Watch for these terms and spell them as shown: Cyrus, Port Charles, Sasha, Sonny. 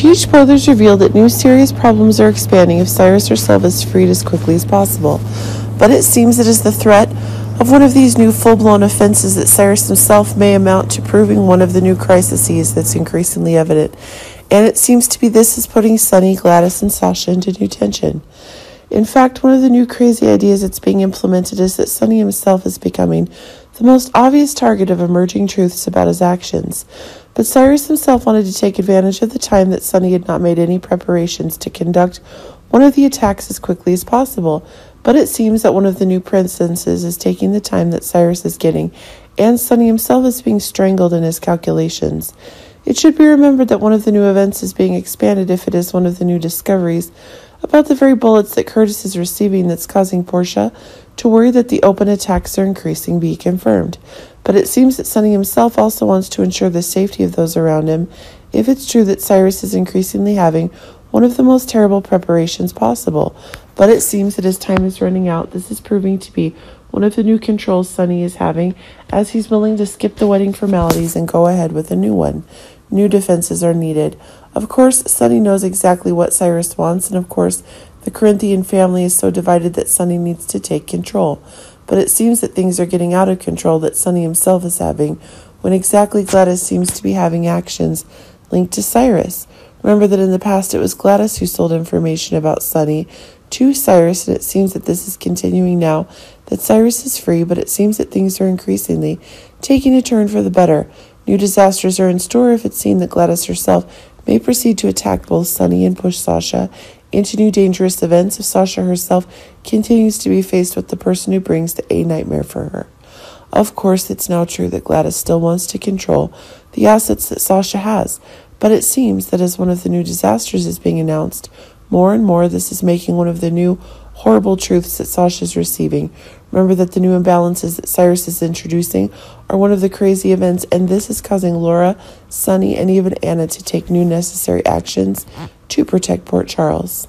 Huge spoilers reveal that new serious problems are expanding if Cyrus herself is freed as quickly as possible. But it seems it is the threat of one of these new full-blown offenses that Cyrus himself may amount to proving one of the new crises that's increasingly evident. And it seems to be this is putting Sonny, Gladys, and Sasha into new tension. In fact, one of the new crazy ideas that's being implemented is that Sonny himself is becoming the most obvious target of emerging truths about his actions. But Cyrus himself wanted to take advantage of the time that Sonny had not made any preparations to conduct one of the attacks as quickly as possible. But it seems that one of the new princesses is taking the time that Cyrus is getting, and Sonny himself is being strangled in his calculations. It should be remembered that one of the new events is being expanded if it is one of the new discoveries about the very bullets that Curtis is receiving that's causing Portia to worry that the open attacks are increasing be confirmed. But it seems that Sonny himself also wants to ensure the safety of those around him if it's true that Cyrus is increasingly having one of the most terrible preparations possible. But it seems that as time is running out, this is proving to be one of the new controls Sonny is having, as he's willing to skip the wedding formalities and go ahead with a new one. New defenses are needed. Of course, Sonny knows exactly what Cyrus wants, and of course, the Corinthian family is so divided that Sonny needs to take control. But it seems that things are getting out of control that Sonny himself is having, when exactly Gladys seems to be having actions linked to Cyrus. Remember that in the past it was Gladys who sold information about Sonny to Cyrus, and it seems that this is continuing now that Cyrus is free, but it seems that things are increasingly taking a turn for the better. New disasters are in store if it's seen that Gladys herself may proceed to attack both Sonny and push Sasha into new dangerous events if Sasha herself continues to be faced with the person who brings a nightmare for her. Of course, it's now true that Gladys still wants to control the assets that Sasha has, but it seems that as one of the new disasters is being announced, more and more this is making one of the new horrible truths that Sasha is receiving. Remember that the new imbalances that Cyrus is introducing are one of the crazy events, and this is causing Laura, Sonny, and even Anna to take new necessary actions to protect Port Charles.